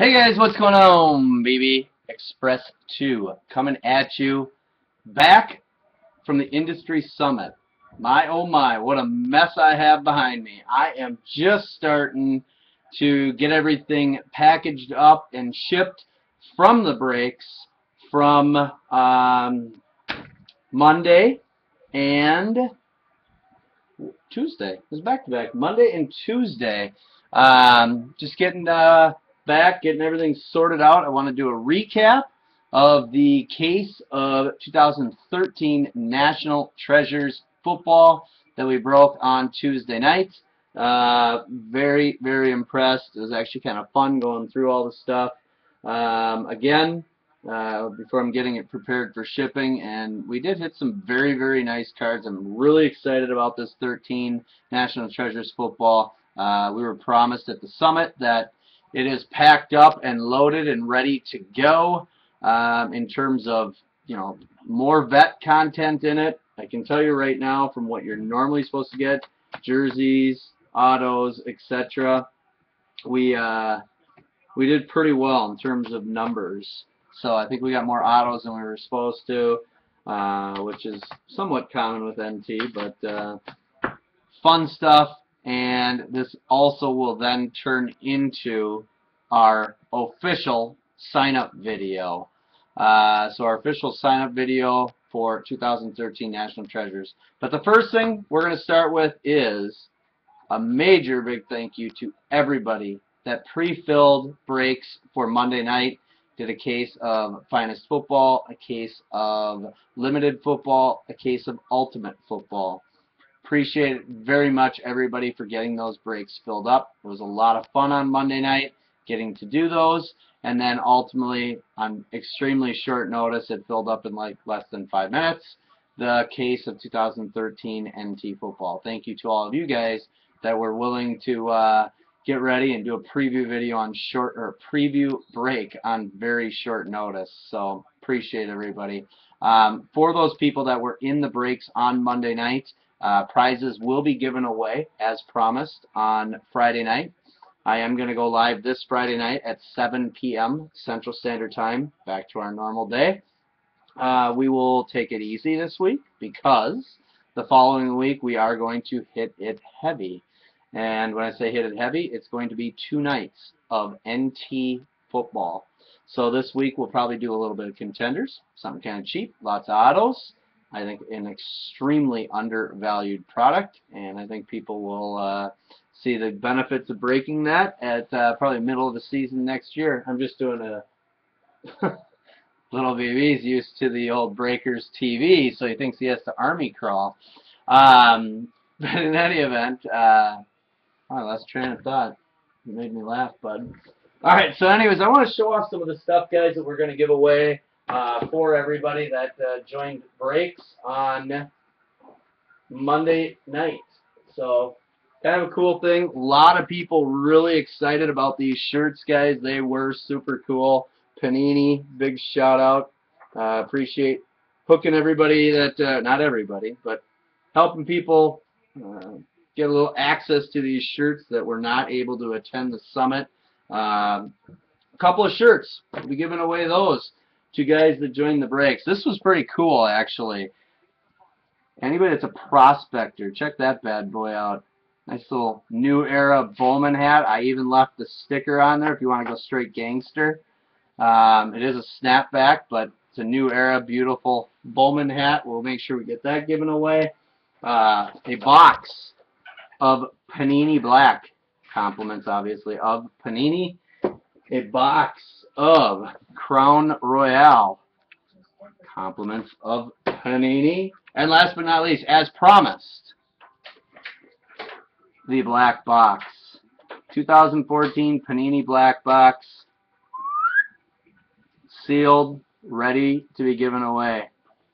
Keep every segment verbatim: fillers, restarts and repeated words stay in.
Hey guys, what's going on? B B Express two coming at you back from the industry summit. My oh my, what a mess I have behind me. I am just starting to get everything packaged up and shipped from the breaks from um, Monday and Tuesday. It was back to back, Monday and Tuesday. Um, just getting uh, back, getting everything sorted out. I want to do a recap of the case of two thousand thirteen National Treasures football that we broke on Tuesday night. Uh, very, very impressed. It was actually kind of fun going through all the stuff. Um, again, uh, before I'm getting it prepared for shipping, and we did hit some very, very nice cards. I'm really excited about this thirteen National Treasures football. Uh, we were promised at the summit that it is packed up and loaded and ready to go um, in terms of, you know, more vet content in it. I can tell you right now from what you're normally supposed to get, jerseys, autos, et cetera. We uh, we did pretty well in terms of numbers. So I think we got more autos than we were supposed to, uh, which is somewhat common with N T, but uh, fun stuff. And this also will then turn into our official sign-up video. Uh, so our official sign-up video for two thousand thirteen National Treasures. But the first thing we're going to start with is a major big thank you to everybody that pre-filled breaks for Monday night. Did a case of Finest Football, a case of Limited Football, a case of Ultimate Football. Appreciate it very much, everybody, for getting those breaks filled up. It was a lot of fun on Monday night getting to do those, and then ultimately on extremely short notice it filled up in like less than five minutes the case of two thousand thirteen N T football. Thank you to all of you guys that were willing to uh, get ready and do a preview video on short or preview break on very short notice. So appreciate everybody. Um, for those people that were in the breaks on Monday night, Uh, prizes will be given away as promised on Friday night. I am going to go live this Friday night at seven P M Central Standard Time, back to our normal day. Uh, we will take it easy this week because the following week we are going to hit it heavy. And when I say hit it heavy, it's going to be two nights of N T football. So this week we'll probably do a little bit of contenders, something kind of cheap, lots of autos. I think an extremely undervalued product, and I think people will uh, see the benefits of breaking that at uh, probably middle of the season next year. I'm just doing a little baby's used to the old Breakers T V, so he thinks he has to army crawl. Um, but in any event, uh, I lost train of thought. You made me laugh, bud. All right, so anyways, I want to show off some of the stuff, guys, that we're going to give away. Uh, for everybody that uh, joined breaks on Monday night. So kind of a cool thing. A lot of people really excited about these shirts, guys. They were super cool. Panini, big shout out. Uh, appreciate hooking everybody that, uh, not everybody, but helping people uh, get a little access to these shirts that were not able to attend the summit. Um, a couple of shirts. We'll be giving away those to guys that joined the breaks. This was pretty cool, actually. Anybody that's a prospector, check that bad boy out. Nice little New Era Bowman hat. I even left the sticker on there if you want to go straight gangster. Um, it is a snapback, but it's a New Era, beautiful Bowman hat. We'll make sure we get that given away. Uh, a box of Panini Black. Compliments, obviously, of Panini. A box of Crown Royale, compliments of Panini, and last but not least, as promised, the Black Box, two thousand fourteen Panini Black Box, sealed, ready to be given away.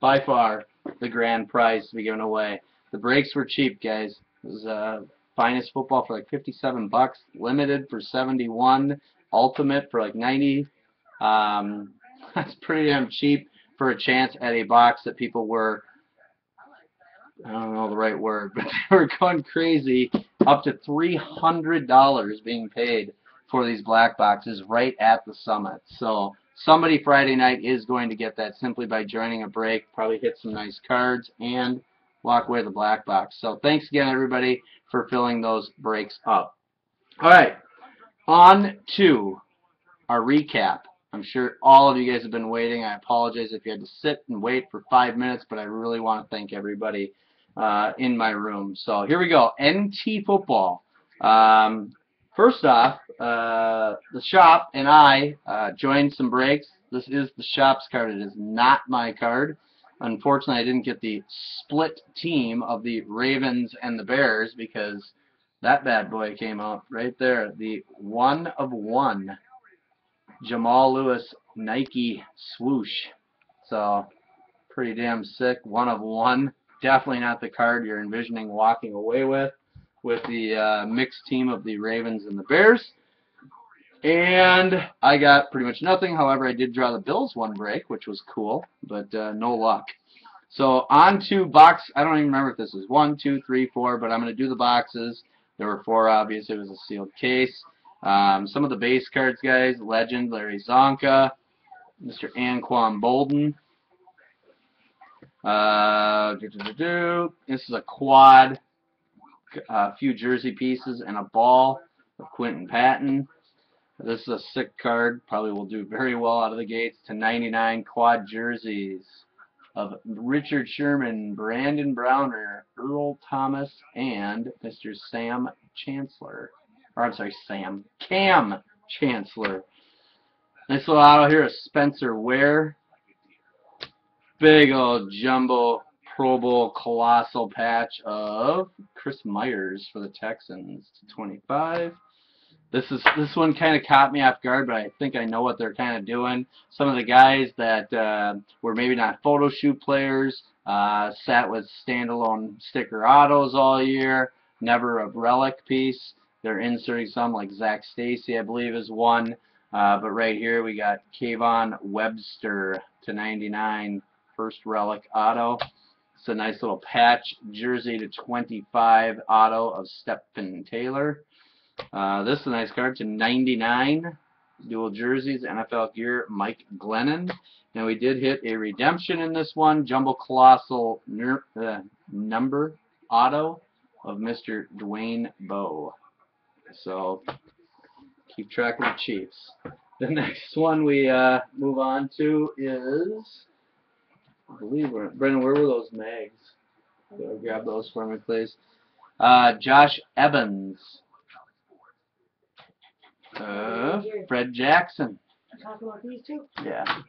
By far the grand prize to be given away. The breaks were cheap, guys. It was uh, Finest Football for like fifty-seven bucks, Limited for seventy-one. Ultimate for like ninety. Um, that's pretty damn cheap for a chance at a box that people were, I don't know the right word, but they were going crazy. Up to three hundred dollars being paid for these black boxes right at the summit. So somebody Friday night is going to get that simply by joining a break, probably hit some nice cards, and walk away with the black box. So thanks again, everybody, for filling those breaks up. All right, on to our recap. I'm sure all of you guys have been waiting. I apologize if you had to sit and wait for five minutes, but I really want to thank everybody uh, in my room. So here we go, N T football. Um, first off, uh, the shop and I uh, joined some breaks. This is the shop's card. It is not my card. Unfortunately, I didn't get the split team of the Ravens and the Bears because that bad boy came out right there. The one of one Jamal Lewis Nike swoosh. So pretty damn sick. One of one. Definitely not the card you're envisioning walking away with, with the uh, mixed team of the Ravens and the Bears. And I got pretty much nothing. However, I did draw the Bills one break, which was cool, but uh, no luck. So on to box. I don't even remember if this is one, two, three, four, but I'm going to do the boxes. There were four, obviously. It was a sealed case. Um, some of the base cards, guys. Legend, Larry Zonka. Mister Anquan Bolden. Uh, doo -doo -doo -doo. This is a quad. A few jersey pieces and a ball of Quentin Patton. This is a sick card. Probably will do very well out of the gates. To ninety-nine quad jerseys of Richard Sherman, Brandon Browner, Earl Thomas, and Mister Sam Chancellor. Or I'm sorry, Sam. Cam Chancellor. Nice little auto here is Spencer Ware. Big old jumbo Pro Bowl colossal patch of Chris Myers for the Texans. to twenty-five. This is this one kind of caught me off guard, but I think I know what they're kind of doing. Some of the guys that uh, were maybe not photo shoot players, uh, sat with standalone sticker autos all year, never a relic piece. They're inserting some like Zach Stacy, I believe, is one. Uh, but right here we got Kayvon Webster to ninety-nine, first relic auto. It's a nice little patch jersey to twenty-five auto of Stephen Taylor. Uh, this is a nice card to ninety-nine, dual jerseys, N F L gear, Mike Glennon. Now we did hit a redemption in this one, jumbo colossal uh, number auto of Mister Dwayne Bowe. So keep track of the Chiefs. The next one we uh, move on to is, I believe, we're, Brendan, where were those mags? So grab those for me, please. Uh, Josh Evans. Uh, Fred Jackson. Yeah.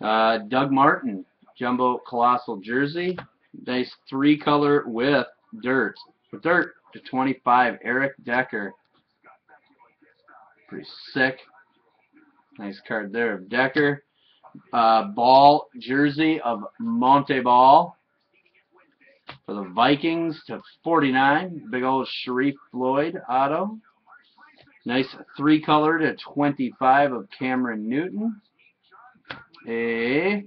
Uh, Doug Martin, jumbo colossal jersey, nice three color with dirt. With dirt to twenty-five. Eric Decker, pretty sick. Nice card there of Decker. Uh, ball jersey of Monte Ball for the Vikings to forty-nine. Big old Sharif Floyd auto. Nice three color to twenty-five of Cameron Newton. A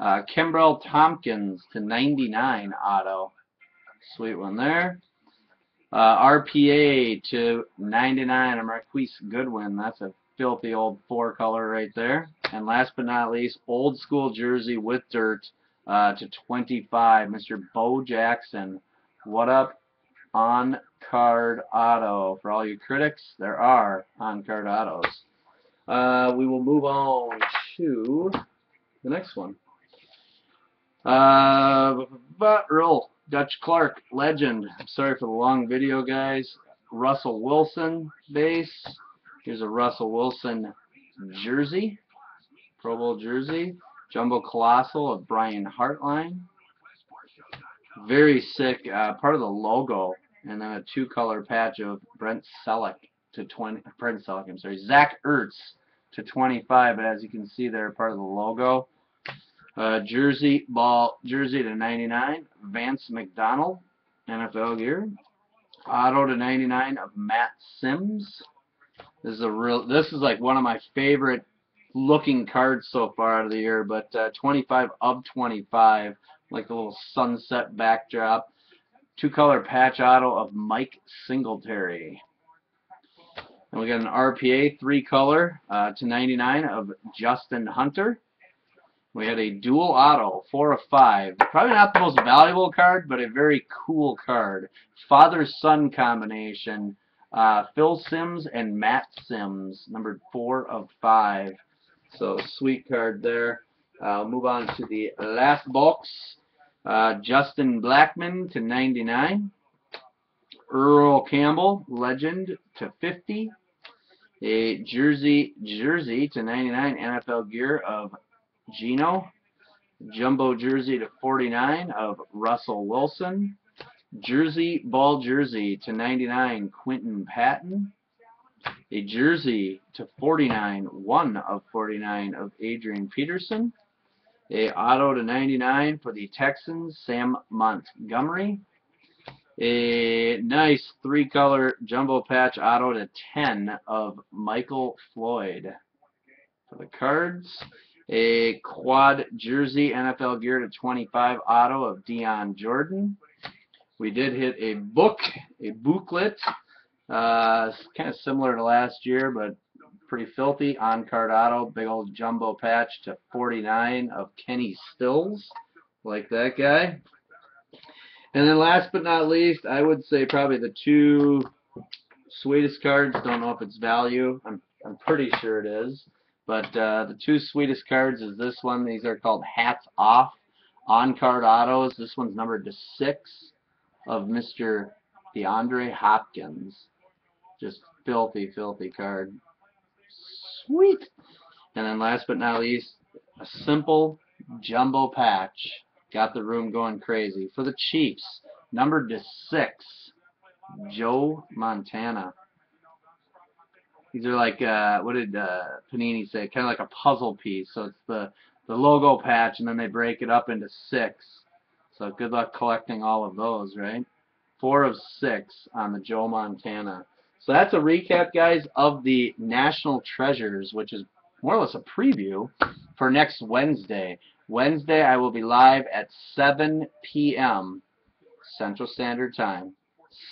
uh, Kimbrell Tompkins to ninety-nine auto. Sweet one there. Uh, R P A to ninety-nine of Marquise Goodwin. That's a filthy old four color right there. And last but not least, old school jersey with dirt uh, to twenty-five. Mister Bo Jackson. What up? On card auto. For all you critics, there are on card autos. Uh, we will move on to the next one. Uh, but Earl Dutch Clark, legend. I'm sorry for the long video, guys. Russell Wilson base. Here's a Russell Wilson jersey, Pro Bowl jersey. Jumbo colossal of Brian Hartline. Very sick. Uh, part of the logo. And then a two-color patch of Brent Selleck to twenty. Brent Selleck, I'm sorry. Zach Ertz to twenty-five. But as you can see, they're part of the logo. Uh, jersey ball jersey to ninety-nine. Vance McDonald, N F L gear. Auto to ninety-nine of Matt Simms. This is a real. This is like one of my favorite looking cards so far out of the year. But uh, twenty-five of twenty-five, like a little sunset backdrop. Two-color patch auto of Mike Singletary. And we got an R P A three color uh, to ninety-nine of Justin Hunter. We had a dual auto, four of five. Probably not the most valuable card, but a very cool card. Father-son combination. Uh, Phil Simms and Matt Simms, numbered four of five. So sweet card there. Uh, move on to the last box. Uh, Justin Blackman to ninety-nine. Earl Campbell, legend, to fifty. A jersey jersey to ninety-nine, N F L gear of Geno. Jumbo jersey to forty-nine of Russell Wilson. Jersey ball jersey to ninety-nine, Quentin Patton. A jersey to forty-nine, one of forty-nine of Adrian Peterson. A auto to ninety-nine for the Texans, Sam Montgomery. A nice three-color jumbo patch auto to ten of Michael Floyd. For the cards, a quad jersey N F L gear to twenty-five auto of Deion Jordan. We did hit a book, a booklet, uh, kind of similar to last year, but pretty filthy. On-card auto, big old jumbo patch to forty-nine of Kenny Stills. Like that guy. And then last but not least, I would say probably the two sweetest cards. Don't know if it's value. I'm, I'm pretty sure it is. But uh, the two sweetest cards is this one. These are called Hats Off on-card autos. This one's numbered to six of Mister DeAndre Hopkins. Just filthy, filthy card. Sweet. And then last but not least, a simple jumbo patch. Got the room going crazy. For the Chiefs, numbered to six, Joe Montana. These are like, uh, what did uh, Panini say? Kind of like a puzzle piece. So it's the, the logo patch, and then they break it up into six. So good luck collecting all of those, right? Four of six on the Joe Montana. So that's a recap, guys, of the National Treasures, which is more or less a preview for next Wednesday. Wednesday, I will be live at seven P M Central Standard Time,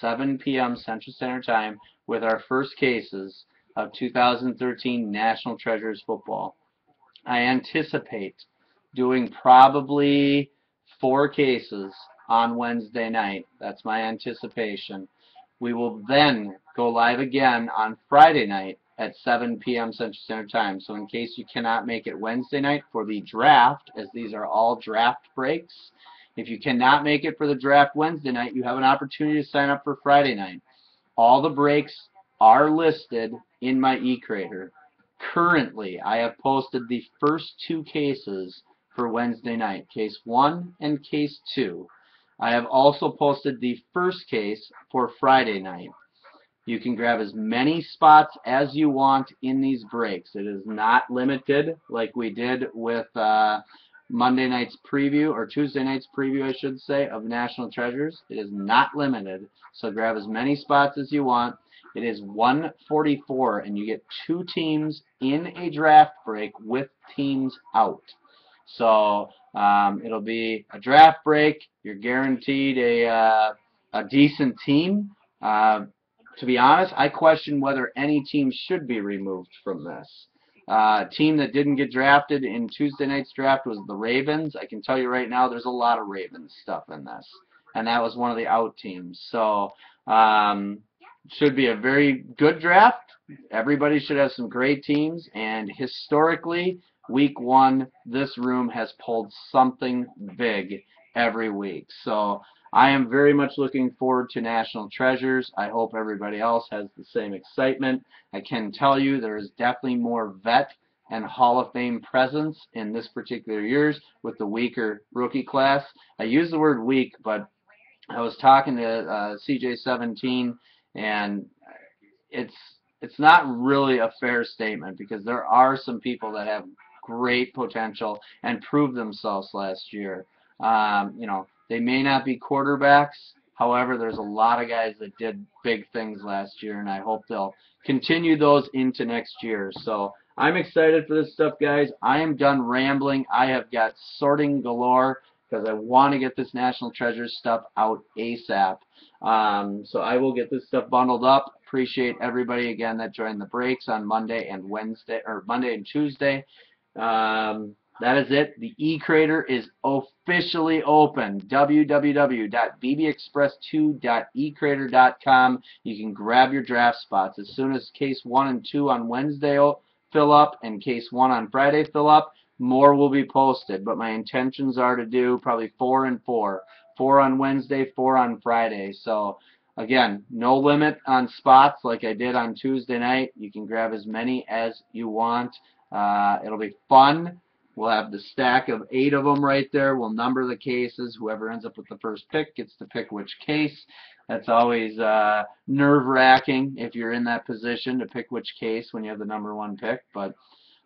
seven P M Central Standard Time, with our first cases of two thousand thirteen National Treasures football. I anticipate doing probably four cases on Wednesday night. That's my anticipation. We will then go live again on Friday night at seven P M Central Standard Time. So in case you cannot make it Wednesday night for the draft, as these are all draft breaks, if you cannot make it for the draft Wednesday night, you have an opportunity to sign up for Friday night. All the breaks are listed in my eCrater. Currently, I have posted the first two cases for Wednesday night, case one and case two. I have also posted the first case for Friday night. You can grab as many spots as you want in these breaks. It is not limited like we did with uh, Monday night's preview, or Tuesday night's preview, I should say, of National Treasures. It is not limited, so grab as many spots as you want. It is one forty-four, and you get two teams in a draft break with teams out. So um, it'll be a draft break. You're guaranteed a, uh, a decent team. Uh, To be honest, I question whether any team should be removed from this. Uh, team that didn't get drafted in Tuesday night's draft was the Ravens. I can tell you right now, there's a lot of Ravens stuff in this, and that was one of the out teams. So um, should be a very good draft. Everybody should have some great teams, and historically, week one, this room has pulled something big every week. So I am very much looking forward to National Treasures. I hope everybody else has the same excitement. I can tell you there is definitely more vet and Hall of Fame presence in this particular year's with the weaker rookie class. I use the word weak, but I was talking to uh, C J seventeen, and it's it's not really a fair statement, because there are some people that have great potential and proved themselves last year. Um, you know, they may not be quarterbacks. However, there's a lot of guys that did big things last year, and I hope they'll continue those into next year. So I'm excited for this stuff, guys. I am done rambling. I have got sorting galore, because I want to get this National Treasures stuff out ASAP. Um, so I will get this stuff bundled up. appreciate everybody again that joined the breaks on Monday and Wednesday, or Monday and Tuesday. Um, that is it. The eCrater is officially open. w w w dot b b express two dot e crater dot com. You can grab your draft spots as soon as case one and two on Wednesday fill up and case one on Friday fill up. More will be posted, but my intentions are to do probably four and four. Four on Wednesday, four on Friday. So, again, no limit on spots like I did on Tuesday night. You can grab as many as you want. Uh, it'll be fun. We'll have the stack of eight of them right there. We'll number the cases. Whoever ends up with the first pick gets to pick which case. That's always uh, nerve-wracking if you're in that position to pick which case when you have the number one pick. But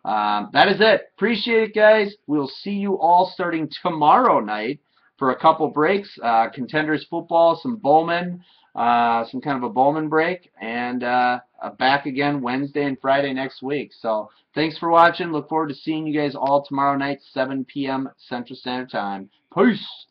um, that is it. Appreciate it, guys. We'll see you all starting tomorrow night for a couple breaks. Uh, contenders football, some Bowman, uh, some kind of a Bowman break, and uh, back again Wednesday and Friday next week. So thanks for watching. Look forward to seeing you guys all tomorrow night, seven p m Central Standard Time. Peace.